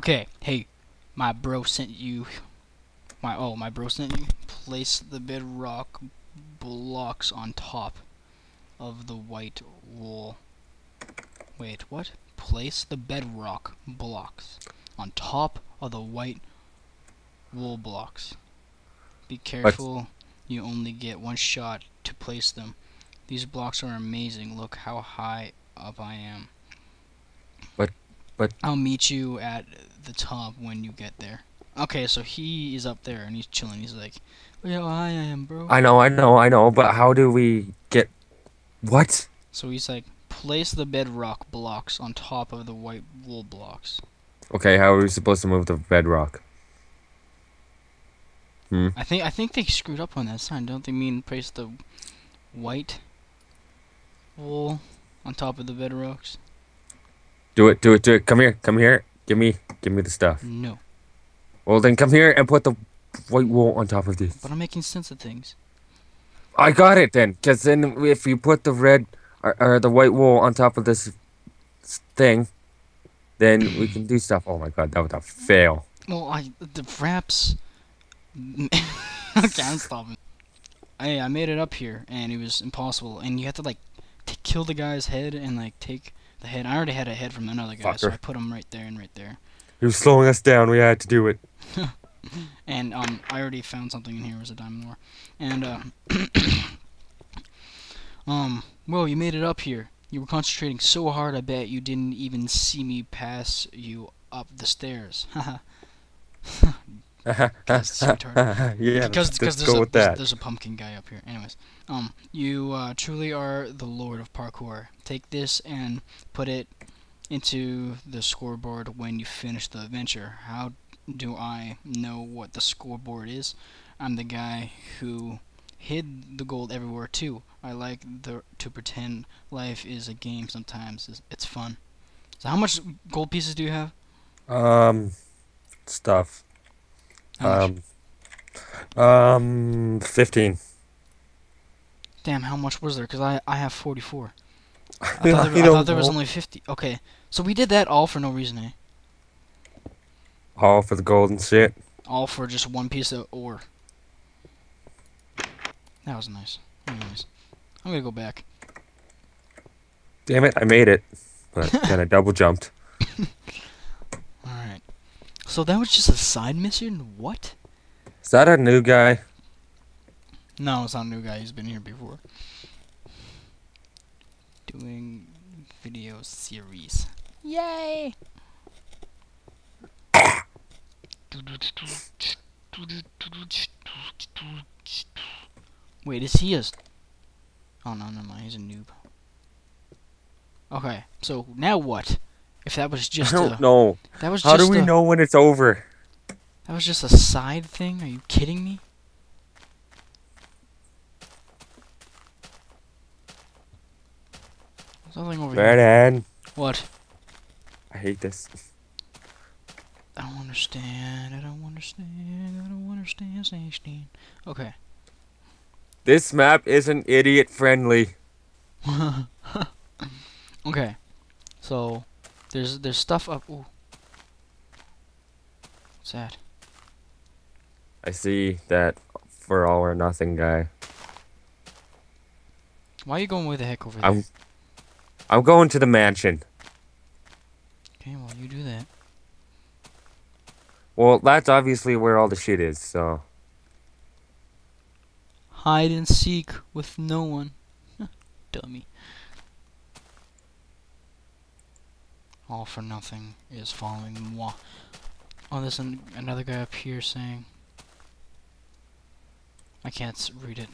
Okay, hey, my bro sent you. My bro sent you. Place the bedrock blocks on top of the white wool. Wait, what? Place the bedrock blocks on top of the white wool blocks. Be careful, what? You only get one shot to place them. These blocks are amazing. Look how high up I am. What? I'll meet you at the top when you get there. Okay, so he is up there and he's chilling. He's like, "Yo, I am, bro." I know. But how do we get? What? So he's like, place the bedrock blocks on top of the white wool blocks. Okay, how are we supposed to move the bedrock? Hmm. I think they screwed up on that sign. Don't they mean place the white wool on top of the bedrocks? Do it. Come here. Give me the stuff. No. Well, then come here and put the white wool on top of this. But I'm making sense of things. I got it then, because then if you put the red or the white wool on top of this thing, then we can do stuff. Oh my god, that was a fail. Well, the wraps. Okay, I'm stopping. Hey, I made it up here, and it was impossible. And you have to like kill the guy's head and like take. The head. I already had a head from another guy, so I put him right there and right there. He was slowing us down. We had to do it. And I already found something in here. It was a diamond ore. And well, you made it up here. You were concentrating so hard, I bet you didn't even see me pass you up the stairs. Yeah, because there's a pumpkin guy up here. Anyways, you truly are the lord of parkour. Take this and put it into the scoreboard when you finish the adventure. How do I know what the scoreboard is? I'm the guy who hid the gold everywhere too. I like to pretend life is a game sometimes. It's fun. So how much gold pieces do you have? Stuff. 15. Damn, how much was there? Because I have 44. I thought there was only 50. Okay, so we did that all for no reason, eh? All for the golden shit. All for just one piece of ore. That was nice. Anyways, I'm gonna go back. Damn it, I made it, but then I double jumped. So that was just a side mission? What? Is that a new guy? No, it's not a new guy. He's been here before. Doing video series. Yay! Wait, is he a... Oh, no, never mind. He's a noob. Okay, so now what? If that was just I don't know. That was How do we know when it's over? That was just a side thing? Are you kidding me? Something over here. What? I hate this. I don't understand. Okay. This map isn't idiot friendly. Okay. So There's stuff up. Ooh. What's that? I see that for all or nothing guy. Why are you going way the heck over there? I'm going to the mansion. Okay, well you do that. Well, that's obviously where all the shit is, so. Hide and seek with no one. Dummy. All for nothing is following moi. Oh, there's another guy up here saying... I can't read it.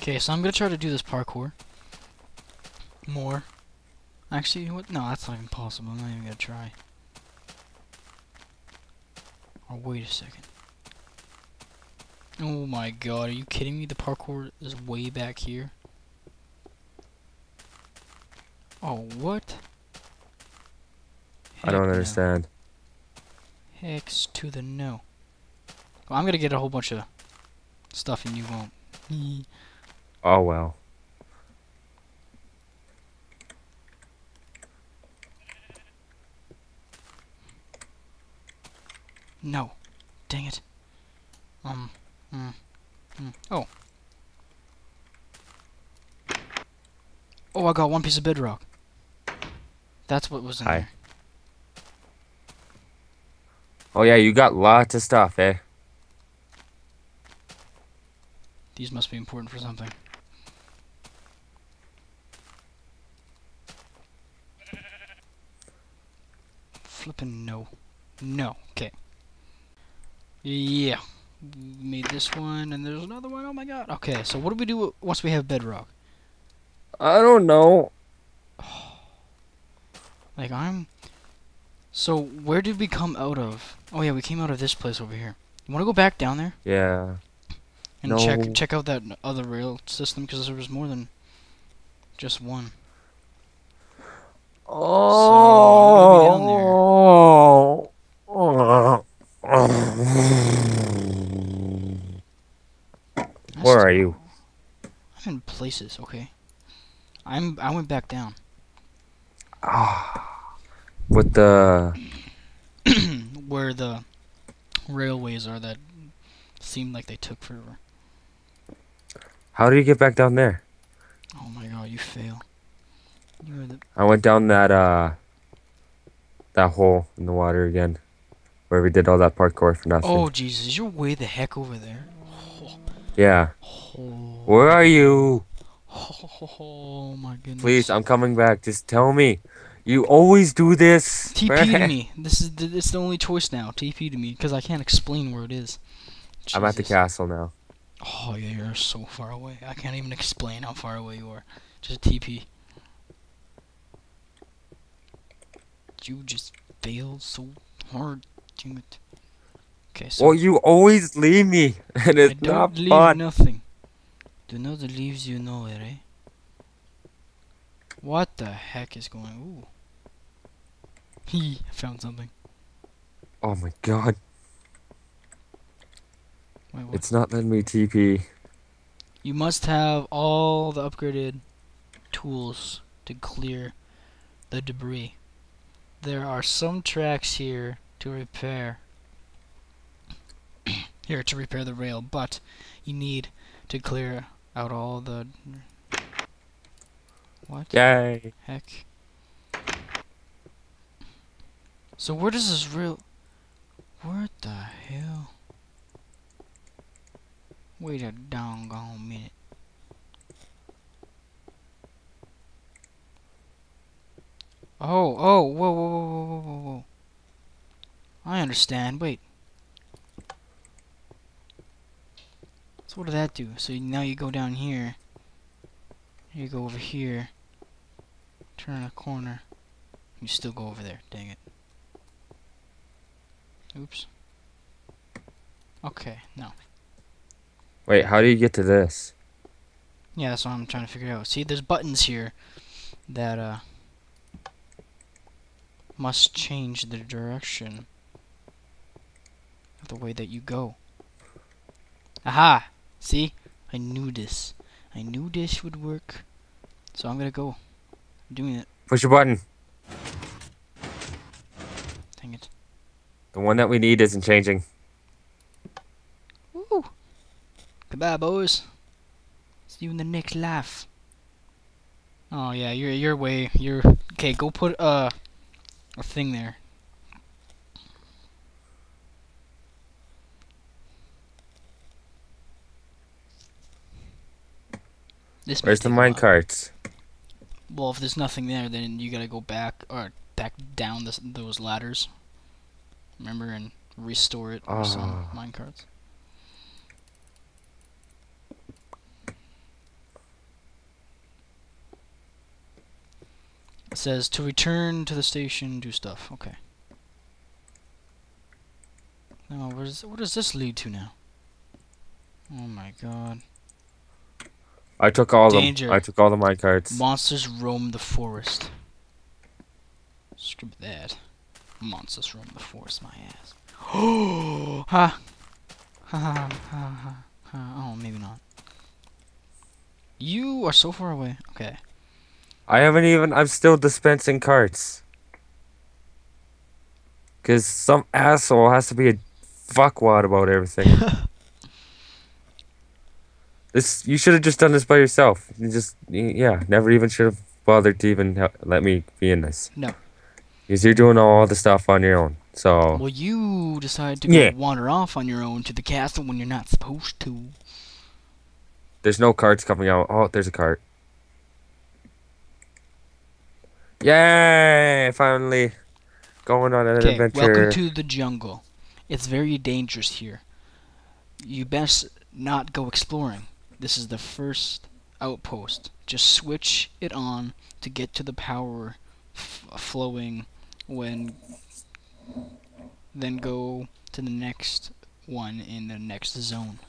Okay, so I'm gonna try to do this parkour. More. Actually, what? No, that's not even possible. I'm not even gonna try. Or wait a second. Oh my god, are you kidding me? The parkour is way back here. Oh, what? Heck, I don't understand. No. Hex to the no. Well, I'm gonna get a whole bunch of stuff and you won't. Oh well. No. Dang it. Oh. Oh, I got one piece of bedrock. That's what was in there. Oh yeah, you got lots of stuff, eh? These must be important for something. Flippin' no. No. Okay. Yeah. Made this one, and there's another one. Oh my god. Okay, so what do we do once we have bedrock? I don't know. Like, So, where did we come out of? Oh yeah, we came out of this place over here. You wanna go back down there? Yeah. And no. check out that other rail system, because there was more than just one. Oh. So, I'm gonna be down there. Where are you? I'm in places. Okay. I went back down. Ah. With the where the railways are that seemed like they took forever. How do you get back down there? Oh my god, you fail. You are the... I went down that that hole in the water again, where we did all that parkour for nothing. Oh Jesus, you're way the heck over there. Oh. Yeah. Oh. Where are you? Oh my goodness. Please, I'm coming back. Just tell me. You always do this. TP to me. This is it's the only choice now. TP to me, because I can't explain where it is. Jesus. I'm at the castle now. Oh yeah, you're so far away. I can't even explain how far away you are. Just TP. You just fail so hard. Damn it. Okay, so. Well, you always leave me, and it's not fun. I don't leave nothing. Do not leave you nowhere, eh? What the heck is going on? Ooh. He found something. Oh my god. Wait, what? It's not letting me TP. You must have all the upgraded tools to clear the debris. There are some tracks here to repair. Here to repair the rail, but you need to clear out all the... What? Yay! Heck. So where does this real... What the hell? Wait a doggone minute. Oh, oh, whoa, whoa, whoa, whoa, whoa, whoa. I understand, wait. So what did that do? So now you go down here. You go over here. Turn a corner. You still go over there. Dang it. Oops. Okay, no. Wait, how do you get to this? Yeah, that's what I'm trying to figure out. See, there's buttons here that must change the direction of the way that you go. Aha! See? I knew this. I knew this would work. So I'm gonna go. I'm doing it. Push your button. Dang it. The one that we need isn't changing. Woo! Goodbye, boys. See you in the next life. Oh yeah, you're okay, go put a thing there. This Where's the minecarts? Well, if there's nothing there, then you gotta go back or back down those ladders. Remember, and restore it or some minecarts. It says to return to the station, do stuff. Okay. Now, what does this lead to now? Oh my god. I took all Danger. Them. I took all the minecarts. Monsters roam the forest. Screw that. Monsters roam the forest, my ass. Oh, ha. Ha, ha, ha, ha, ha. Oh, maybe not. You are so far away. Okay. I haven't even. I'm still dispensing carts. Because some asshole has to be a fuckwad about everything. This, you should have just done this by yourself. You just, yeah, never even should have bothered to even let me be in this. No. Because you're doing all the stuff on your own, so... Well, you decide to go wander off on your own to the castle when you're not supposed to. There's no carts coming out. Oh, there's a cart. Yay! Finally going on an adventure. Welcome to the jungle. It's very dangerous here. You best not go exploring. This is the first outpost. Just switch it on to get to the power flowing when... Then go to the next one in the next zone.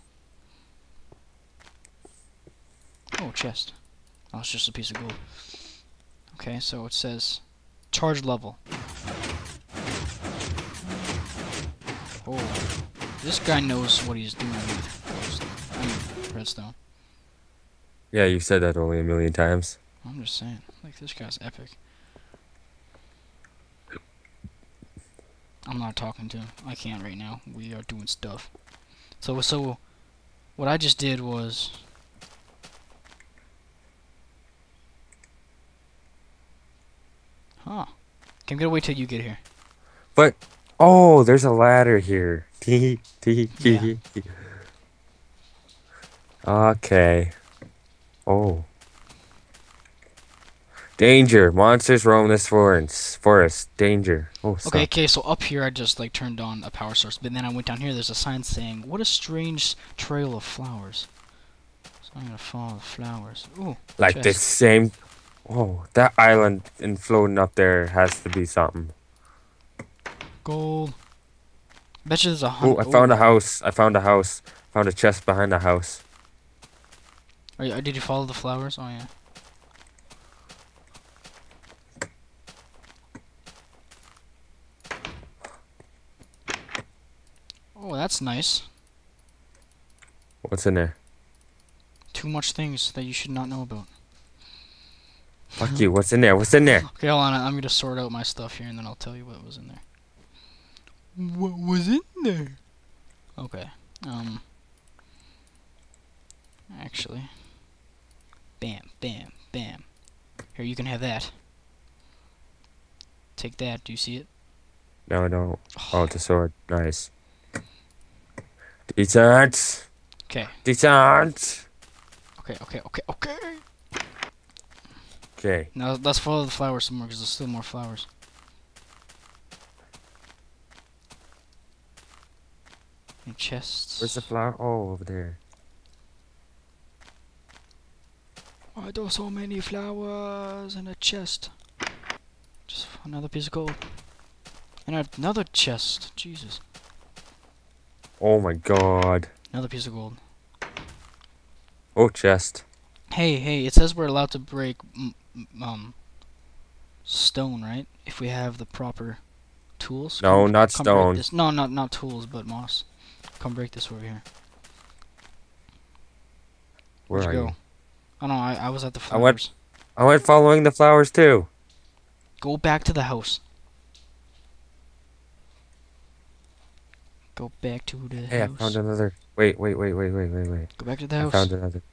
Oh, chest. Oh, it's just a piece of gold. Okay, so it says charge level. Oh, this guy knows what he's doing with redstone. Yeah, you said that only a million times. I'm just saying, like, this guy's epic. I'm not talking to him. I can't right now. We are doing stuff. So what I just did was... Huh. Can get away till you get here. But oh, there's a ladder here. Okay. Oh. Danger! Monsters roam this forest. Danger! Oh. Stop. Okay. So up here, I just like turned on a power source, but then I went down here. There's a sign saying, "What a strange trail of flowers." So I'm gonna follow the flowers. Ooh. Like the same. Oh, that island and floating up there has to be something. Gold. I bet you there's a hunt. Oh, I found a house. Found a chest behind the house. Did you follow the flowers? Oh, yeah. Oh, that's nice. What's in there? Too much things that you should not know about. Fuck you, what's in there? Okay, hold on, I'm gonna sort out my stuff here and then I'll tell you what was in there. What was in there? Okay, actually. Bam, bam, bam. Here, you can have that. Take that, do you see it? No, I don't. Oh, it's a sword. Nice. Detent! Okay. Detent! Okay. Okay. Now let's follow the flowers some more, because there's still more flowers. And chests. Where's the flower? Oh, over there. Why do so many flowers and a chest? Just another piece of gold. And another chest. Jesus. Oh my god. Another piece of gold. Oh, chest. Hey, it says we're allowed to break stone, right? If we have the proper tools. No, not stone. No, not tools, but moss. Come break this over here. Where are you? Oh no, I was at the flowers. I went following the flowers too. Go back to the house. Go back to the house. Hey, I found another. Wait. Go back to the house. I found another.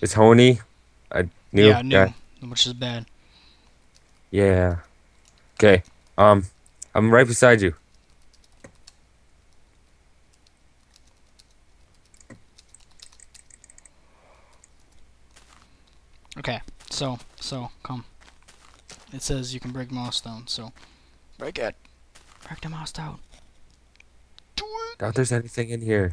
It's Honey. I knew, which is bad. Yeah. Okay. I'm right beside you. Okay. So come. It says you can break moss down. So break it. Break the moss down. Do it. Doubt there's anything in here.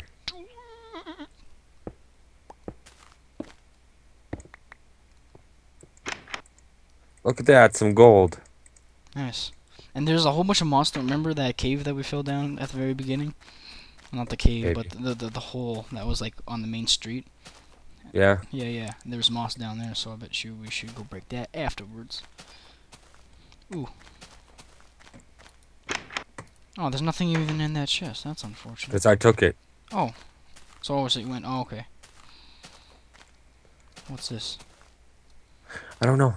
Look at that, some gold. Nice. And there's a whole bunch of moss. Remember that cave that we fell down at the very beginning? Not the cave, but the hole that was like on the main street. Yeah. Yeah. There's moss down there, so I bet you we should go break that afterwards. Ooh. Oh, there's nothing even in that chest. That's unfortunate. Because I took it. Oh. So obviously you went. Oh, okay. What's this? I don't know.